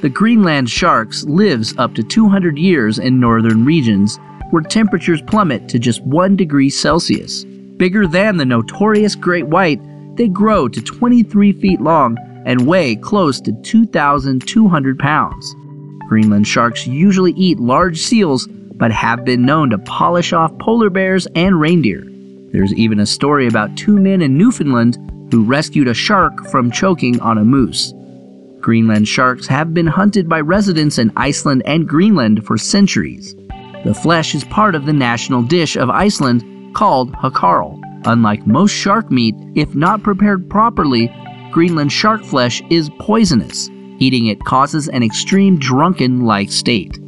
The Greenland sharks lives up to 200 years in northern regions, where temperatures plummet to just 1 degree Celsius. Bigger than the notorious great white, they grow to 23 feet long and weigh close to 2,200 pounds. Greenland sharks usually eat large seals, but have been known to polish off polar bears and reindeer. There's even a story about 2 men in Newfoundland who rescued a shark from choking on a moose. Greenland sharks have been hunted by residents in Iceland and Greenland for centuries. The flesh is part of the national dish of Iceland, called hakarl. Unlike most shark meat, if not prepared properly, Greenland shark flesh is poisonous. Eating it causes an extreme drunken-like state.